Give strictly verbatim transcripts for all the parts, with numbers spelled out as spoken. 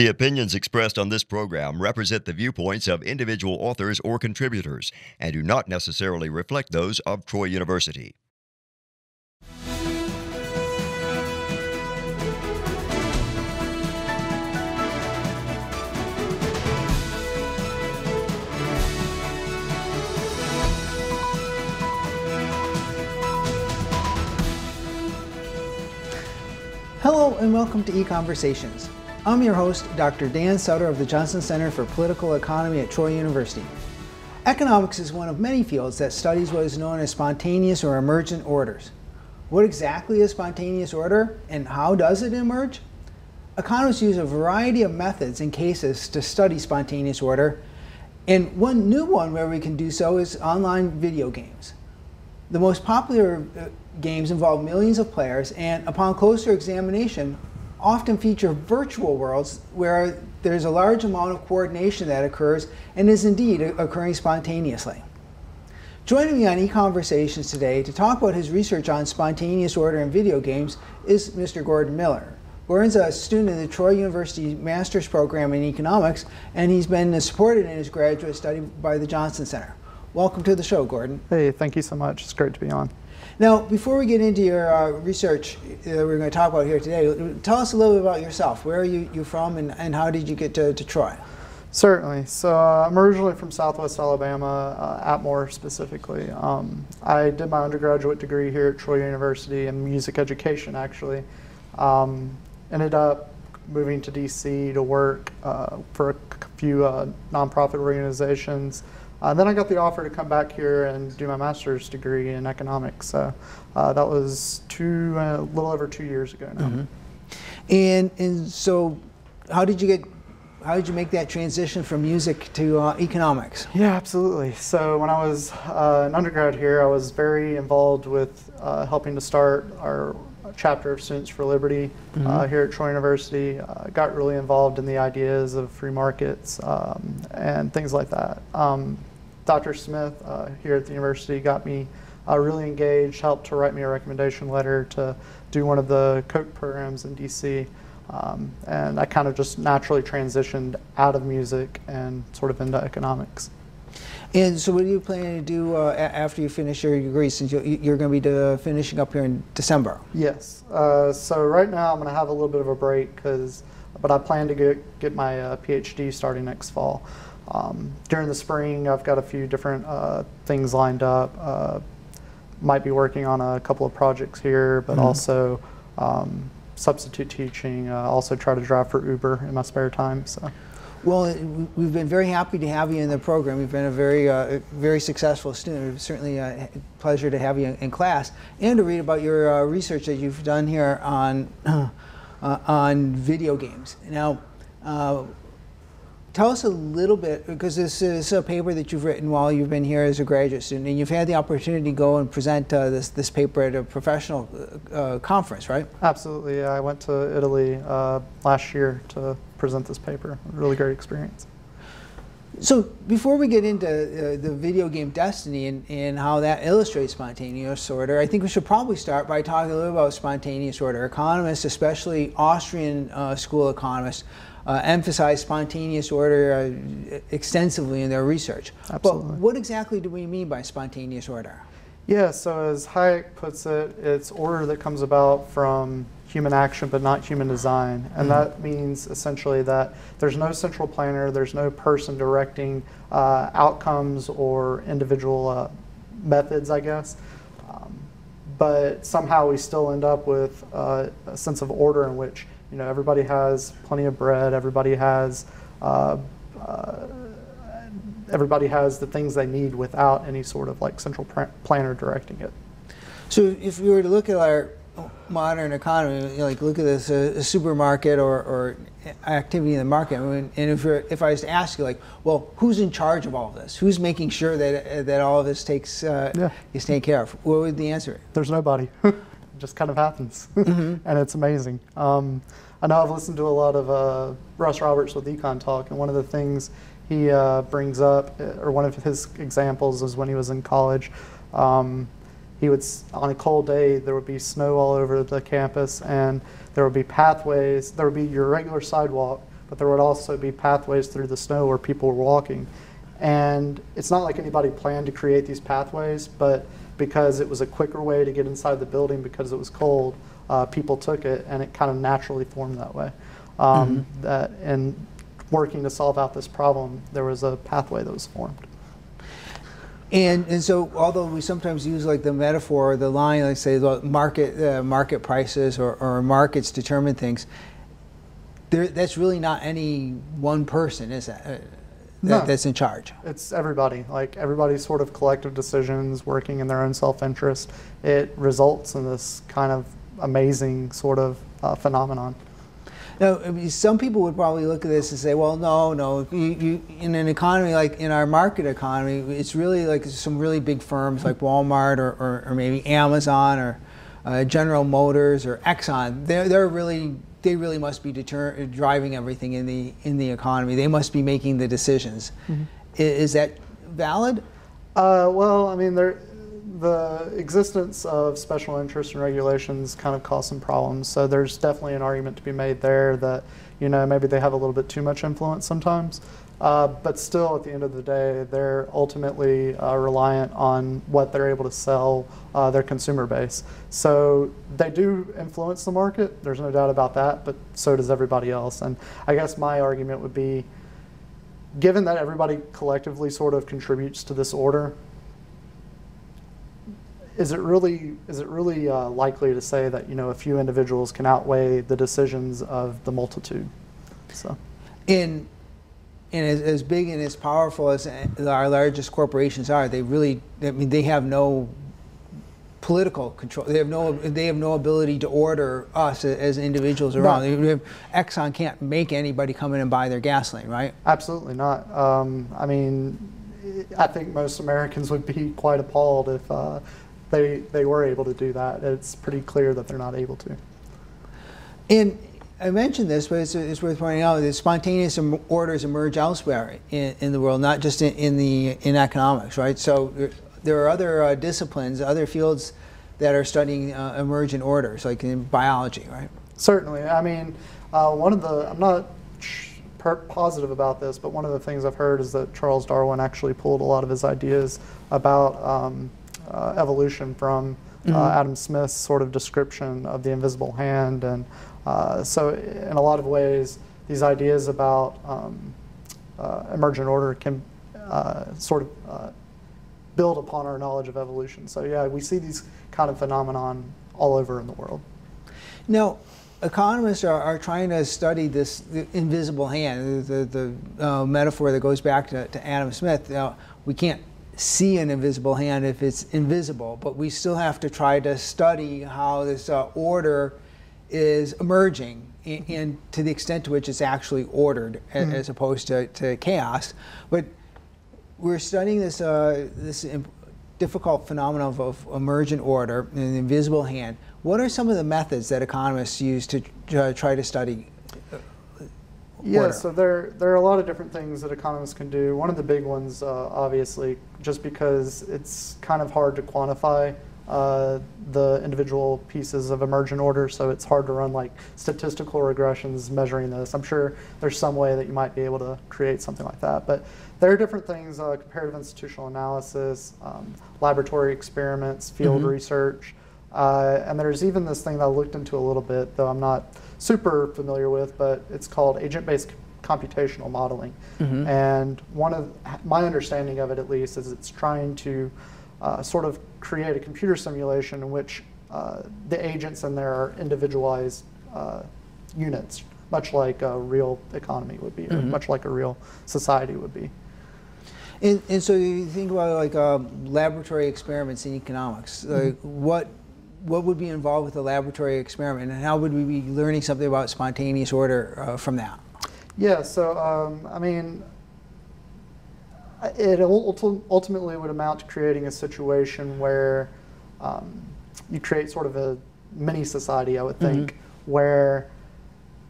The opinions expressed on this program represent the viewpoints of individual authors or contributors and do not necessarily reflect those of Troy University. Hello and welcome to EconVersations. I'm your host, Doctor Dan Sutter of the Johnson Center for Political Economy at Troy University. Economics is one of many fields that studies what is known as spontaneous or emergent orders. What exactly is spontaneous order and how does it emerge? Economists use a variety of methods and cases to study spontaneous order, and one new one where we can do so is online video games. The most popular games involve millions of players and, upon closer examination, often feature virtual worlds where there's a large amount of coordination that occurs and is indeed occurring spontaneously. Joining me on eConversations today to talk about his research on spontaneous order in video games is Mister Gordon Miller. Gordon's a student in the Troy University Master's Program in Economics, and he's been supported in his graduate study by the Johnson Center. Welcome to the show, Gordon. Hey, thank you so much. It's great to be on. Now, before we get into your uh, research that we're going to talk about here today, tell us a little bit about yourself. Where are you you from, and, and how did you get to, to Troy? Certainly. So uh, I'm originally from Southwest Alabama, uh, Atmore specifically. Um, I did my undergraduate degree here at Troy University in music education, actually. Um, ended up moving to D C to work uh, for a few uh, nonprofit organizations. Uh, then I got the offer to come back here and do my master's degree in economics. So uh, that was two, a uh, little over two years ago now. Mm-hmm. And and so, how did you get, how did you make that transition from music to uh, economics? Yeah, absolutely. So when I was uh, an undergrad here, I was very involved with uh, helping to start our chapter of Students for Liberty mm-hmm. uh, here at Troy University. Uh, got really involved in the ideas of free markets um, and things like that. Um, Doctor Smith uh, here at the university got me uh, really engaged, helped to write me a recommendation letter to do one of the Koch programs in D C. Um, and I kind of just naturally transitioned out of music and sort of into economics. And so what are you planning to do uh, after you finish your degree, since you're going to be uh, finishing up here in December? Yes. Uh, so right now I'm going to have a little bit of a break, cause, but I plan to get, get my uh, PhD starting next fall. Um, during the spring, I've got a few different uh, things lined up. Uh, might be working on a couple of projects here, but mm-hmm. also um, substitute teaching. Uh, also try to drive for Uber in my spare time. So. Well, we've been very happy to have you in the program. You've been a very, uh, very successful student. It's certainly a pleasure to have you in class and to read about your uh, research that you've done here on, uh, on video games. Now. Uh, Tell us a little bit, because this is a paper that you've written while you've been here as a graduate student, and you've had the opportunity to go and present uh, this, this paper at a professional uh, conference, right? Absolutely. I went to Italy uh, last year to present this paper. Really great experience. So before we get into uh, the video game Destiny and, and how that illustrates spontaneous order, I think we should probably start by talking a little about spontaneous order. Economists, especially Austrian uh, school economists, Uh, emphasize spontaneous order uh, extensively in their research. Absolutely. But what exactly do we mean by spontaneous order? Yeah, so as Hayek puts it, it's order that comes about from human action but not human design. And mm-hmm. that means essentially that there's no central planner, there's no person directing uh, outcomes or individual uh, methods, I guess. Um, but somehow we still end up with uh, a sense of order in which You know, everybody has plenty of bread. Everybody has, uh, uh, everybody has the things they need without any sort of like central planner directing it. So, if you were to look at our modern economy, you know, like look at this uh, supermarket or, or activity in the market, I mean, and if you're, if I was to ask you, like, well, who's in charge of all of this? Who's making sure that uh, that all of this takes uh, yeah. is taken care of? What would the answer be? There's nobody. Just kind of happens, mm-hmm. and it's amazing. Um, I know I've listened to a lot of uh, Russ Roberts with Econ Talk, and one of the things he uh, brings up, or one of his examples, is when he was in college. Um, he would, on a cold day, there would be snow all over the campus, and there would be pathways. There would be your regular sidewalk, but there would also be pathways through the snow where people were walking. And it's not like anybody planned to create these pathways, but because it was a quicker way to get inside the building because it was cold, uh, people took it, and it kind of naturally formed that way. Um, mm-hmm. that, and working to solve out this problem, there was a pathway that was formed. And, and so, although we sometimes use like the metaphor, the line, like say, the market uh, market prices or, or markets determine things, there, that's really not any one person, is that, uh, that no. that's in charge? It's everybody. Like everybody's sort of collective decisions, working in their own self-interest. It results in this kind of amazing sort of uh, phenomenon. Now, I mean, some people would probably look at this and say, well, no, no, you, you, in an economy like in our market economy, it's really like some really big firms like Walmart or, or, or maybe Amazon or uh, General Motors or Exxon. They're, they're really, they really must be deter driving everything in the, in the economy. They must be making the decisions. Mm-hmm. Is, is that valid? Uh, well, I mean, they're... The existence of special interests and regulations kind of cause some problems. So there's definitely an argument to be made there that, you know, maybe they have a little bit too much influence sometimes. Uh, but still, at the end of the day, they're ultimately uh, reliant on what they're able to sell uh, their consumer base. So they do influence the market. There's no doubt about that. But so does everybody else. And I guess my argument would be, given that everybody collectively sort of contributes to this order, Is it really is it really uh, likely to say that, you know, a few individuals can outweigh the decisions of the multitude? So, in and as, as big and as powerful as our largest corporations are, they really I mean they have no political control. They have no they have no ability to order us as individuals around. No. Exxon can't make anybody come in and buy their gasoline, right? Absolutely not. Um, I mean, I think most Americans would be quite appalled if. Uh, They, they were able to do that. It's pretty clear that they're not able to. And I mentioned this, but it's, it's worth pointing out that spontaneous orders emerge elsewhere in, in the world, not just in, in, the, in economics, right? So there are other uh, disciplines, other fields that are studying uh, emergent orders, like in biology, right? Certainly. I mean, uh, one of the, I'm not positive about this, but one of the things I've heard is that Charles Darwin actually pulled a lot of his ideas about um, Uh, evolution from uh, mm-hmm. Adam Smith's sort of description of the invisible hand. And uh, so in a lot of ways, these ideas about um, uh, emergent order can uh, sort of uh, build upon our knowledge of evolution. So yeah, we see these kind of phenomenon all over in the world. Now, economists are, are trying to study this the invisible hand, the, the, the uh, metaphor that goes back to, to Adam Smith. Now, we can't see an invisible hand if it's invisible, but we still have to try to study how this uh, order is emerging and, and to the extent to which it's actually ordered mm-hmm. as opposed to, to chaos. But we're studying this, uh, this difficult phenomenon of emergent order and the invisible hand. What are some of the methods that economists use to uh, try to study Yeah, order. So there, there are a lot of different things that economists can do. One of the big ones, uh, obviously, just because it's kind of hard to quantify uh, the individual pieces of emergent order, so it's hard to run like statistical regressions measuring this. I'm sure there's some way that you might be able to create something like that. But there are different things, uh, comparative institutional analysis, um, laboratory experiments, field mm-hmm. research. Uh, and there's even this thing that I looked into a little bit, though I'm not super familiar with, but it's called agent-based computational modeling. Mm-hmm. And one of my understanding of it, at least, is it's trying to uh, sort of create a computer simulation in which uh, the agents in there are individualized uh, units, much like a real economy would be, mm-hmm. or much like a real society would be. And, and so you think about like uh, laboratory experiments in economics. Mm-hmm. Like what? What would be involved with a laboratory experiment, and how would we be learning something about spontaneous order uh, from that? Yeah, so um, I mean, it ultimately would amount to creating a situation where um, you create sort of a mini society, I would think, mm-hmm. where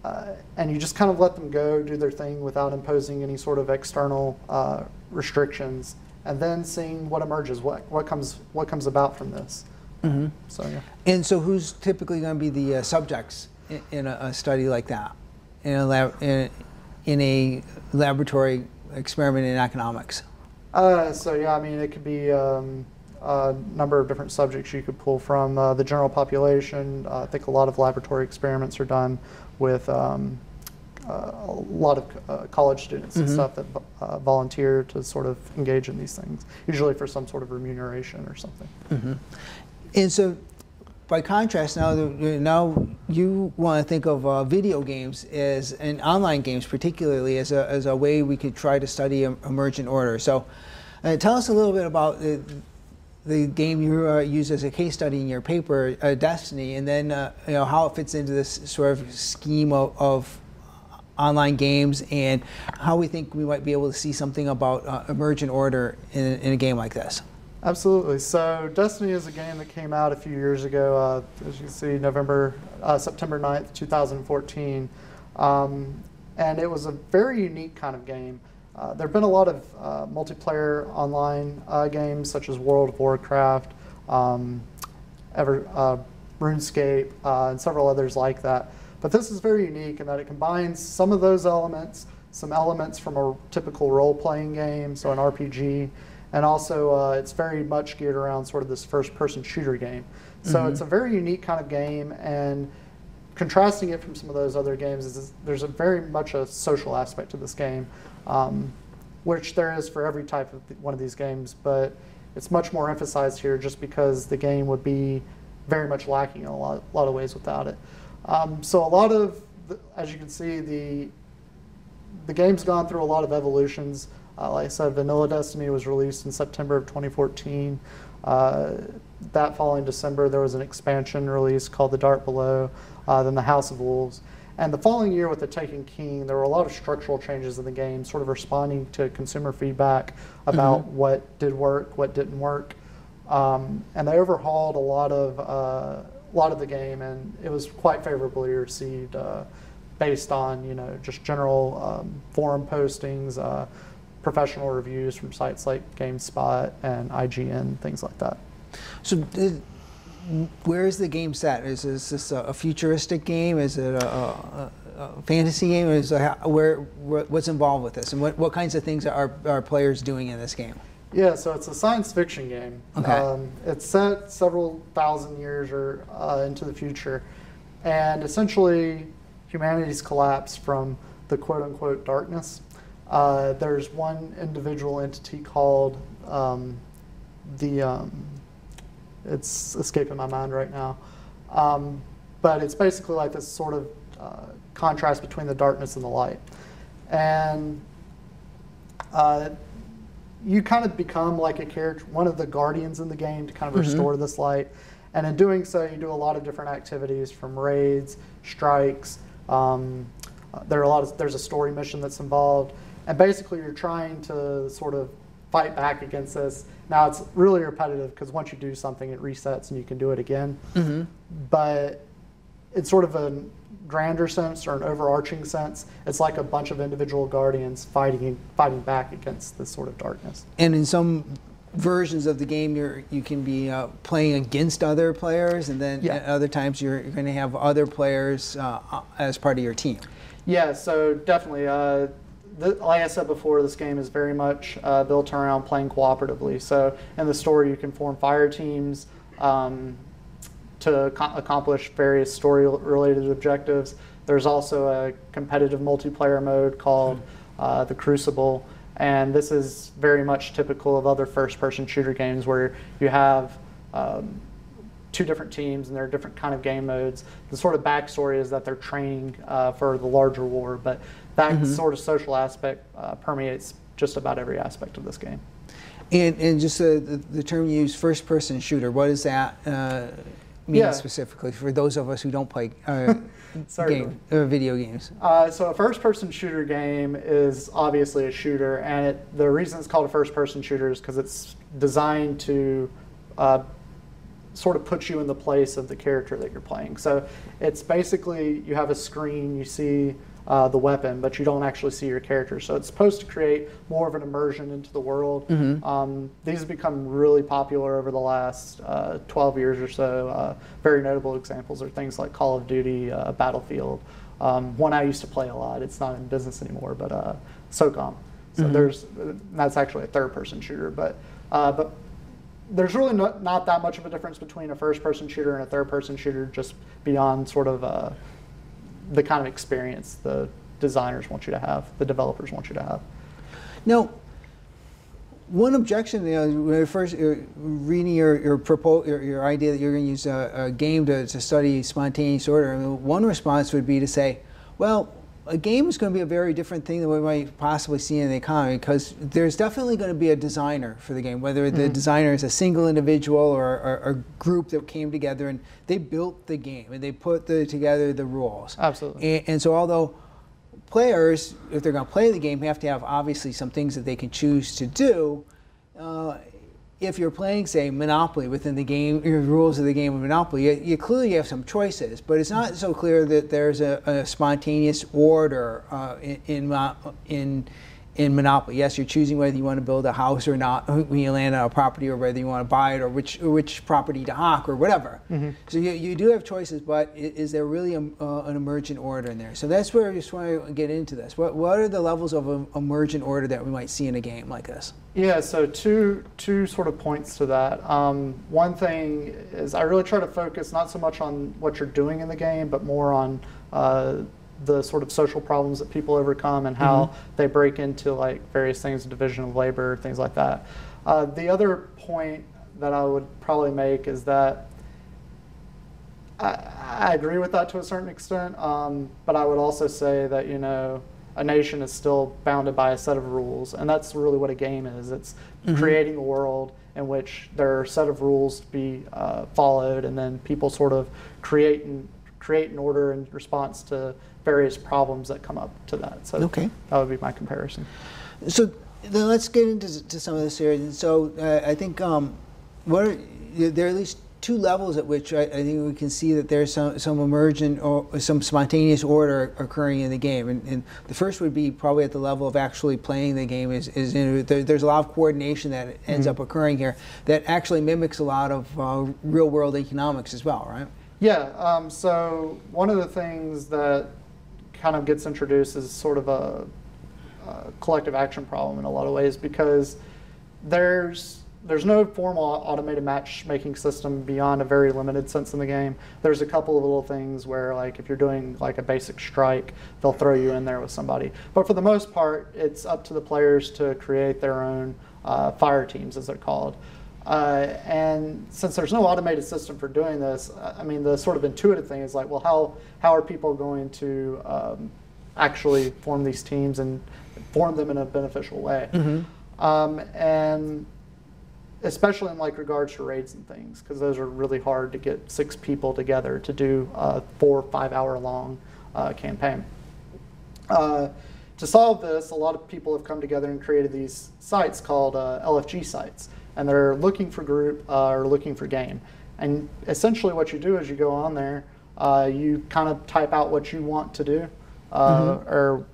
uh, and you just kind of let them go, do their thing without imposing any sort of external uh, restrictions, and then seeing what emerges, what what comes what comes about from this. Mm-hmm. So, yeah. And so who's typically going to be the uh, subjects in, in a, a study like that? In a lab, in in a laboratory experiment in economics? Uh, so yeah, I mean, it could be um, a number of different subjects you could pull from uh, the general population. Uh, I think a lot of laboratory experiments are done with um, uh, a lot of uh, college students mm-hmm. and stuff that uh, volunteer to sort of engage in these things, usually for some sort of remuneration or something. Mm-hmm. And so, by contrast, now now you want to think of uh, video games as, and online games particularly, as a, as a way we could try to study emergent order. So uh, tell us a little bit about the, the game you uh, used as a case study in your paper, uh, Destiny, and then uh, you know, how it fits into this sort of scheme of, of online games, and how we think we might be able to see something about uh, emergent order in, in a game like this. Absolutely. So Destiny is a game that came out a few years ago, uh, as you can see, November, uh, September ninth, two thousand fourteen. Um, and it was a very unique kind of game. Uh, there have been a lot of uh, multiplayer online uh, games, such as World of Warcraft, um, ever, uh, RuneScape, uh, and several others like that. But this is very unique in that it combines some of those elements, some elements from a typical role-playing game, so an R P G, and also uh, it's very much geared around sort of this first-person shooter game. So mm-hmm. it's a very unique kind of game, and contrasting it from some of those other games is, is there's a very much a social aspect to this game, um, which there is for every type of one of these games, but it's much more emphasized here just because the game would be very much lacking in a lot, lot of ways without it. Um, so a lot of, the, as you can see, the, the game's gone through a lot of evolutions. Uh, like I said, Vanilla Destiny was released in September of twenty fourteen. Uh, that following December, there was an expansion release called The Dark Below, uh, then The House of Wolves. And the following year with The Taken King, there were a lot of structural changes in the game, sort of responding to consumer feedback about mm-hmm. what did work, what didn't work. Um, and they overhauled a lot of, uh, lot of the game, and it was quite favorably received uh, based on, you know, just general um, forum postings, uh, professional reviews from sites like GameSpot and I G N, things like that. So uh, where is the game set? Is, is this a futuristic game? Is it a, a, a fantasy game? Is a, where, what's involved with this? And what, what kinds of things are, are players doing in this game? Yeah, so it's a science fiction game. Okay. Um, it's set several thousand years or uh, into the future. And essentially, humanity's collapse from the quote-unquote darkness. Uh, there's one individual entity called um, the, um, it's escaping my mind right now, um, but it's basically like this sort of uh, contrast between the darkness and the light. And uh, you kind of become like a character, one of the guardians in the game to kind of mm-hmm. restore this light. And in doing so, you do a lot of different activities from raids, strikes, um, there are a lot of, there's a story mission that's involved. And basically, you're trying to sort of fight back against this. Now, it's really repetitive because once you do something, it resets and you can do it again. Mm-hmm. But it's sort of a grander sense or an overarching sense. It's like a bunch of individual guardians fighting fighting back against this sort of darkness. And in some versions of the game, you're, you can be uh, playing against other players, and then yeah. at other times you're, you're going to have other players uh, as part of your team. Yeah, so definitely. Uh, Like I said before, this game is very much uh, built around playing cooperatively. So in the story, you can form fire teams um, to ac accomplish various story-related objectives. There's also a competitive multiplayer mode called uh, the Crucible. And this is very much typical of other first-person shooter games where you have um, two different teams and they're different kind of game modes. The sort of backstory is that they're training uh, for the larger war, but that mm-hmm. sort of social aspect uh, permeates just about every aspect of this game. And, and just uh, the, the term you use, first-person shooter, what does that uh, mean yeah. specifically for those of us who don't play uh, game, uh, video games? Uh, so a first-person shooter game is obviously a shooter, and it, the reason it's called a first-person shooter is because it's designed to uh, sort of puts you in the place of the character that you're playing. So it's basically you have a screen, you see uh, the weapon, but you don't actually see your character. So it's supposed to create more of an immersion into the world. Mm-hmm. um, these have become really popular over the last uh, twelve years or so. Uh, very notable examples are things like Call of Duty, uh, Battlefield, Um, one I used to play a lot. It's not in business anymore, but uh, SOCOM. So mm-hmm. there's that's actually a third-person shooter, but uh, but there's really no, not that much of a difference between a first-person shooter and a third-person shooter, just beyond sort of uh, the kind of experience the designers want you to have, the developers want you to have. Now, one objection, you know, when you're first reading your your, propo your, your idea that you're going to use a, a game to, to study spontaneous order, I mean, one response would be to say, well, a game is going to be a very different thing than we might possibly see in the economy, because there's definitely going to be a designer for the game, whether the mm-hmm. designer is a single individual or a group that came together and they built the game and they put the, together the rules. Absolutely. And, and so although players, if they're going to play the game, have to have obviously some things that they can choose to do, uh, if you're playing, say, Monopoly within the game, your rules of the game of Monopoly, you, you clearly have some choices, but it's not so clear that there's a, a spontaneous order uh, in, in, in, in Monopoly. Yes, you're choosing whether you want to build a house or not when you land on a property, or whether you want to buy it, or which, or which property to hawk, or whatever. Mm-hmm. So you, you do have choices, but is there really a, uh, an emergent order in there? So that's where I just want to get into this. What, what are the levels of um, emergent order that we might see in a game like this? Yeah, so two, two sort of points to that. Um, one thing is I really try to focus not so much on what you're doing in the game, but more on uh, the sort of social problems that people overcome and how mm-hmm. they break into like various things, division of labor, things like that. Uh, the other point that I would probably make is that I, I agree with that to a certain extent, um, but I would also say that, you know, a nation is still bounded by a set of rules, and that's really what a game is. It's mm-hmm. creating a world in which there are a set of rules to be uh, followed, and then people sort of create and create an order in response to various problems that come up to that. So okay. that would be my comparison. So then let's get into to some of this here. And so uh, I think um, what are, there are at least two levels at which I, I think we can see that there's some, some emergent or some spontaneous order occurring in the game. And, and the first would be probably at the level of actually playing the game. Is, is you know, there, there's a lot of coordination that ends mm-hmm. up occurring here that actually mimics a lot of uh, real world economics as well, right? Yeah, um, so one of the things that kind of gets introduced is sort of a, a collective action problem in a lot of ways, because there's there's no formal automated matchmaking system beyond a very limited sense in the game. There's a couple of little things where, like, if you're doing like a basic strike, they'll throw you in there with somebody. But for the most part, it's up to the players to create their own uh, fire teams, as they're called. Uh, and since there's no automated system for doing this, I mean, the sort of intuitive thing is like, well, how, how are people going to um, actually form these teams and form them in a beneficial way? Mm-hmm. um, and especially in like regards to raids and things, because those are really hard to get six people together to do a four or five hour long uh, campaign. Uh, to solve this, a lot of people have come together and created these sites called uh, L F G sites. And they're looking for group uh, or looking for game. And essentially what you do is you go on there, uh, you kind of type out what you want to do uh, mm-hmm. or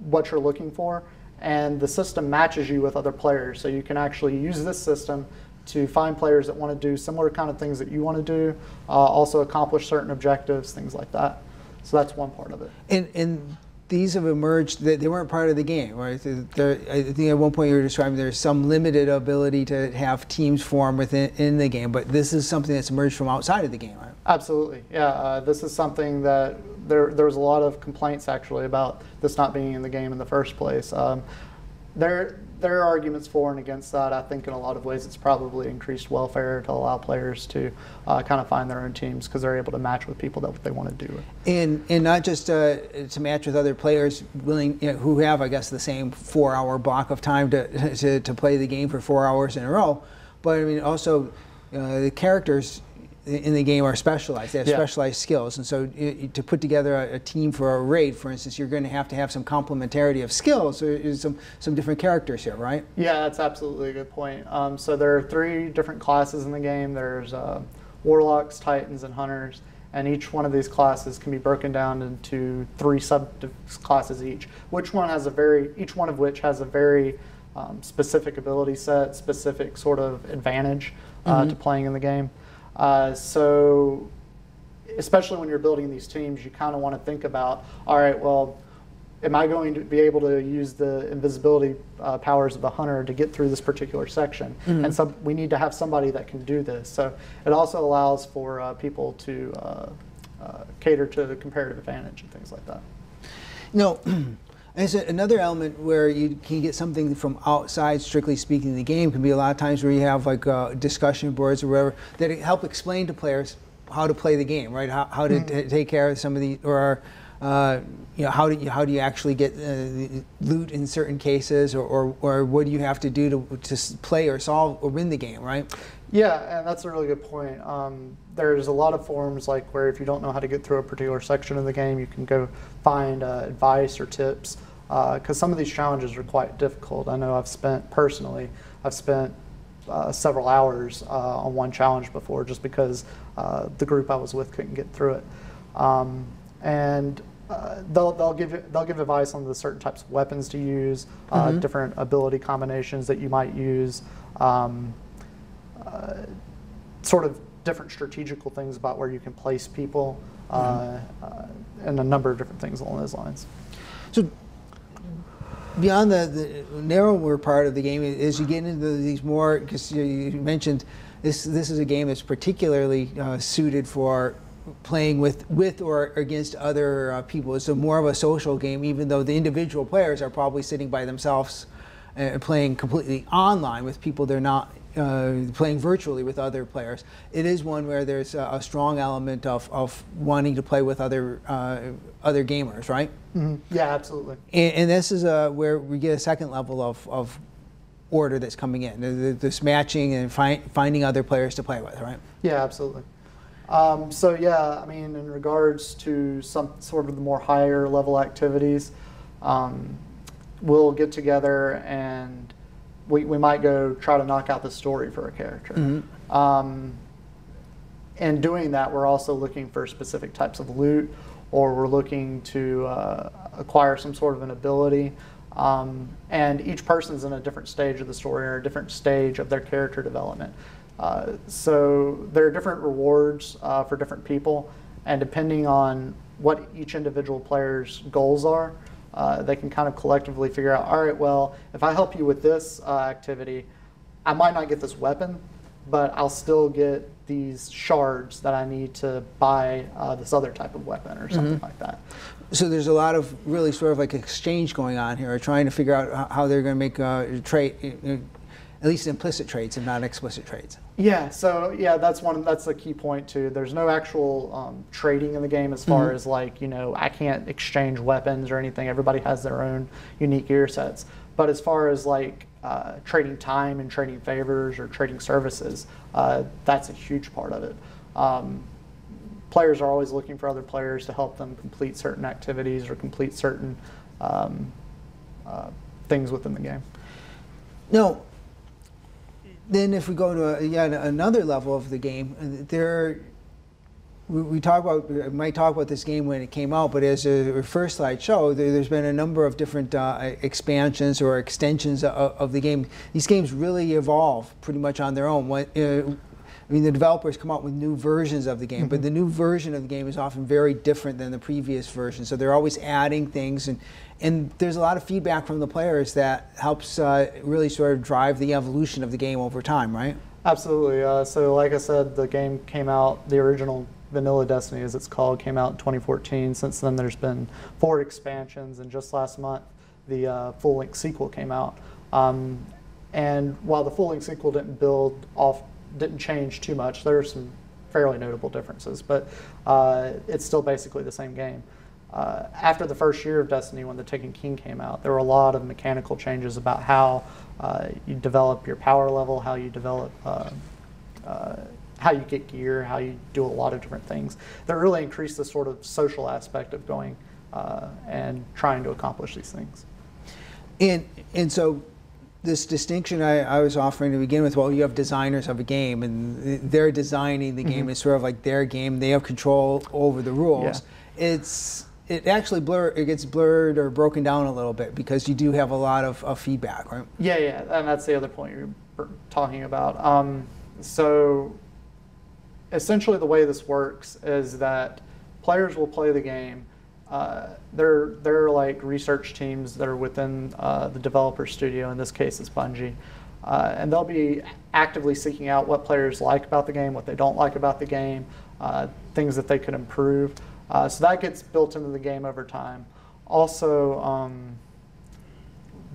what you're looking for, and the system matches you with other players. So you can actually use this system to find players that want to do similar kind of things that you want to do, uh, also accomplish certain objectives, things like that. So that's one part of it. And, and these have emerged, they weren't part of the game, right? They're, I think at one point you were describing there's some limited ability to have teams form within in the game, but this is something that's emerged from outside of the game, right? Absolutely, yeah. Uh, this is something that there, there was a lot of complaints actually about this not being in the game in the first place. Um, there, there are arguments for and against that. I think in a lot of ways it's probably increased welfare to allow players to uh, kind of find their own teams, because they're able to match with people that they want to do it. And, and not just uh, to match with other players willing, you know, who have, I guess, the same four-hour block of time to, to, to play the game for four hours in a row, but I mean also uh, the characters in the game are specialized. They have yeah. specialized skills, and so to put together a, a team for a raid, for instance, you're going to have to have some complementarity of skills, or some some different characters here, right? Yeah, that's absolutely a good point. Um, so there are three different classes in the game. There's uh, Warlocks, Titans, and Hunters, and each one of these classes can be broken down into three sub-classes each. Which one has a very each one of which has a very um, specific ability set, specific sort of advantage uh, mm-hmm. to playing in the game. Uh, so especially when you're building these teams, you kind of want to think about, all right, well, am I going to be able to use the invisibility uh, powers of the hunter to get through this particular section? Mm-hmm. And so we need to have somebody that can do this. So it also allows for uh, people to uh, uh, cater to the comparative advantage and things like that. No. It's another element where you can get something from outside, strictly speaking, the game. Can be a lot of times where you have like uh, discussion boards or whatever that help explain to players how to play the game, right? How, how to mm-hmm. t take care of some of the, or uh, you know, how do you how do you actually get uh, loot in certain cases, or, or or what do you have to do to to play or solve or win the game, right? Yeah, and that's a really good point. Um, there's a lot of forums like where if you don't know how to get through a particular section of the game, you can go find uh, advice or tips, because uh, some of these challenges are quite difficult. I know I've spent, personally, I've spent uh, several hours uh, on one challenge before just because uh, the group I was with couldn't get through it. Um, and Uh, they'll, they'll, give, they'll give advice on the certain types of weapons to use, uh, mm-hmm. different ability combinations that you might use, um, uh, sort of different strategical things about where you can place people, uh, mm-hmm. uh, and a number of different things along those lines. So beyond the, the narrower part of the game, as you get into these more, because you, you mentioned this, this is a game that's particularly uh, suited for playing with, with or against other uh, people. It's a more of a social game, even though the individual players are probably sitting by themselves and uh, playing completely online with people they're not uh, playing virtually with other players. It is one where there's a, a strong element of, of wanting to play with other uh, other gamers, right? Mm-hmm. Yeah, absolutely. And, and this is uh, where we get a second level of, of order that's coming in. This matching and fi finding other players to play with, right? Yeah, absolutely. Um, so yeah, I mean, in regards to some sort of the more higher level activities, um, we'll get together and we, we might go try to knock out the story for a character. Mm-hmm. um, and doing that, we're also looking for specific types of loot, or we're looking to uh, acquire some sort of an ability. Um, and each person's in a different stage of the story or a different stage of their character development. Uh, so there are different rewards uh, for different people, and depending on what each individual player's goals are, uh, they can kind of collectively figure out, all right, well, if I help you with this uh, activity, I might not get this weapon, but I'll still get these shards that I need to buy uh, this other type of weapon or something mm-hmm. like that. So there's a lot of really sort of like exchange going on here, or trying to figure out how they're going to make a trade. At least implicit traits and not explicit traits. Yeah, so yeah, that's one. That's a key point too. There's no actual um, trading in the game as far mm-hmm. as like, you know, I can't exchange weapons or anything. Everybody has their own unique gear sets. But as far as like uh, trading time and trading favors or trading services, uh, that's a huge part of it. Um, players are always looking for other players to help them complete certain activities or complete certain um, uh, things within the game. No. Then if we go to a, yet another level of the game, there we, we talk about we might talk about this game when it came out, but as the first slide showed, there, there's been a number of different uh, expansions or extensions of, of the game. These games really evolve pretty much on their own. What, uh, I mean, the developers come out with new versions of the game, mm-hmm. but the new version of the game is often very different than the previous version. So they're always adding things, and, and there's a lot of feedback from the players that helps uh, really sort of drive the evolution of the game over time, right? Absolutely. Uh, so like I said, the game came out, the original Vanilla Destiny, as it's called, came out in twenty fourteen. Since then, there's been four expansions, and just last month, the uh, full-length sequel came out. Um, and while the full-length sequel didn't build off didn't change too much. There are some fairly notable differences, but uh, it's still basically the same game. Uh, after the first year of Destiny, when the Taken King came out, there were a lot of mechanical changes about how uh, you develop your power level, how you develop, uh, uh, how you get gear, how you do a lot of different things. That really increased the sort of social aspect of going uh, and trying to accomplish these things. And and so. This distinction I, I was offering to begin with, well, you have designers of a game, and they're designing the mm-hmm. game. It's sort of like their game. They have control over the rules. Yeah. It's it actually blur it gets blurred or broken down a little bit because you do have a lot of, of feedback, right? Yeah, yeah, and that's the other point you're talking about. Um, so essentially the way this works is that players will play the game. Uh, they're, they're like research teams that are within uh, the developer studio, in this case it's Bungie. Uh, and they'll be actively seeking out what players like about the game, what they don't like about the game, uh, things that they could improve. Uh, so that gets built into the game over time. Also, um,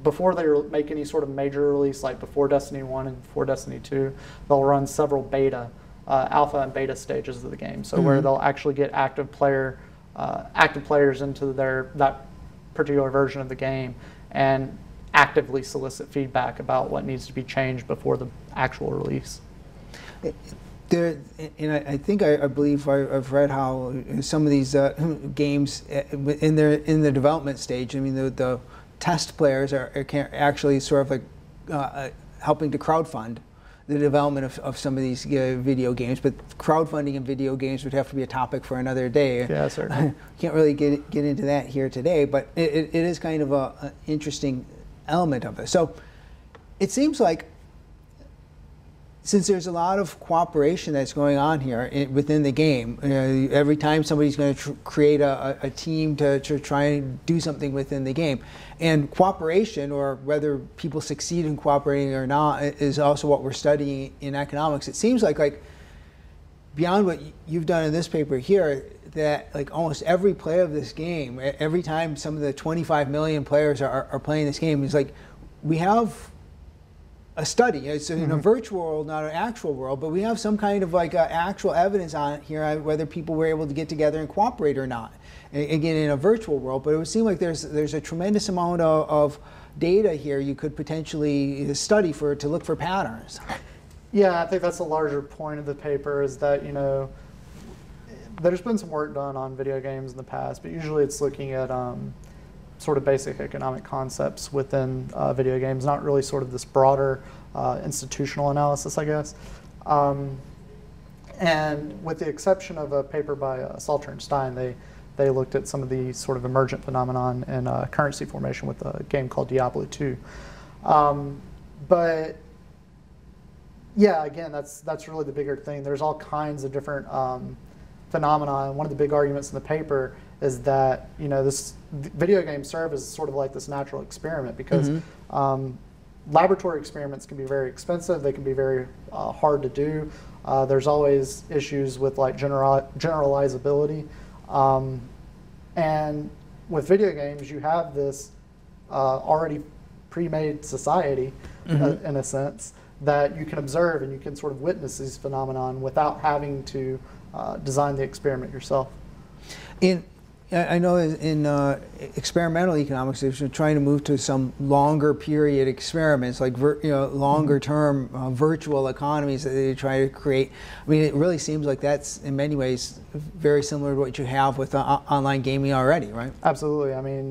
before they make any sort of major release, like before Destiny one and before Destiny two, they'll run several beta, uh, alpha and beta stages of the game. So mm-hmm. where they'll actually get active player, uh, active players into their that particular version of the game, and actively solicit feedback about what needs to be changed before the actual release. There, and I think I, I believe I've read how some of these uh, games in their in the development stage, I mean the, the test players are, are actually sort of like uh, helping to crowdfund the development of, of some of these uh, video games, but crowdfunding in video games would have to be a topic for another day. Yeah, certainly. Can't really get get into that here today, but it, it, it is kind of a, a interesting element of it. So it seems like since there's a lot of cooperation that's going on here in, within the game, you know, every time somebody's going to tr create a, a team to, to try and do something within the game, and cooperation, or whether people succeed in cooperating or not, is also what we're studying in economics. It seems like like beyond what you've done in this paper here, that like almost every player of this game, every time some of the twenty-five million players are, are playing this game, is like we have a study. It's in mm-hmm. a virtual world, not an actual world, but we have some kind of like uh, actual evidence on it here, whether people were able to get together and cooperate or not. And again, in a virtual world, but it would seem like there's there's a tremendous amount of, of data here you could potentially study for to look for patterns. Yeah, I think that's the larger point of the paper, is that you know. There's been some work done on video games in the past, but usually it's looking at um, sort of basic economic concepts within uh, video games, not really sort of this broader uh, institutional analysis, I guess. Um, and with the exception of a paper by uh, Salter and Stein, they, they looked at some of the sort of emergent phenomenon in uh, currency formation with a game called Diablo two. Um, but yeah, again, that's, that's really the bigger thing. There's all kinds of different um, phenomenon. One of the big arguments in the paper is that you know this video game serve is sort of like this natural experiment, because mm-hmm. um, laboratory experiments can be very expensive. They can be very uh, hard to do. Uh, there's always issues with like general generalizability, um, and with video games you have this uh, already pre-made society mm-hmm. uh, in a sense that you can observe, and you can sort of witness these phenomenon without having to Uh, design the experiment yourself. In, I know in uh, experimental economics, they're trying to move to some longer period experiments, like ver you know, longer term uh, virtual economies that they try to create. I mean, it really seems like that's in many ways very similar to what you have with uh, online gaming already, right? Absolutely. I mean,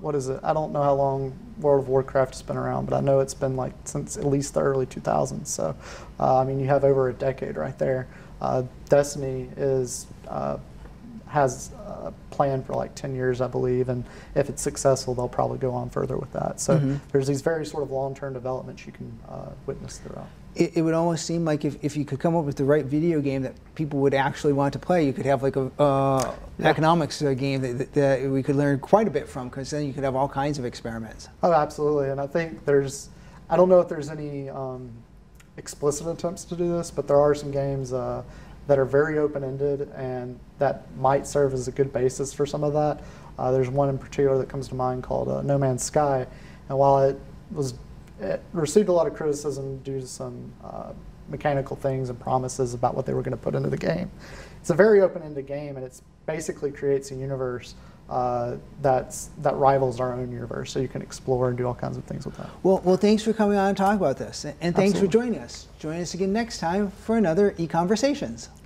what is it? I don't know how long World of Warcraft has been around, but I know it's been like since at least the early two thousands. So, uh, I mean, you have over a decade right there. Uh, Destiny is uh, has a plan for like ten years, I believe, and if it's successful, they'll probably go on further with that. So mm-hmm. there's these very sort of long-term developments you can uh, witness throughout. It, it would almost seem like if, if you could come up with the right video game that people would actually want to play, you could have like a uh, yeah. economics uh, game that, that, that we could learn quite a bit from, because then you could have all kinds of experiments. Oh, absolutely, and I think there's, I don't know if there's any um, explicit attempts to do this, but there are some games uh, that are very open-ended, and that might serve as a good basis for some of that. Uh, there's one in particular that comes to mind called uh, No Man's Sky, and while it was it received a lot of criticism due to some uh, mechanical things and promises about what they were going to put into the game, it's a very open-ended game, and it basically creates a universe Uh, that's, that rivals our own universe, so you can explore and do all kinds of things with that. Well, well thanks for coming on and talking about this, and, and thanks Absolutely. for joining us. Join us again next time for another eConversations.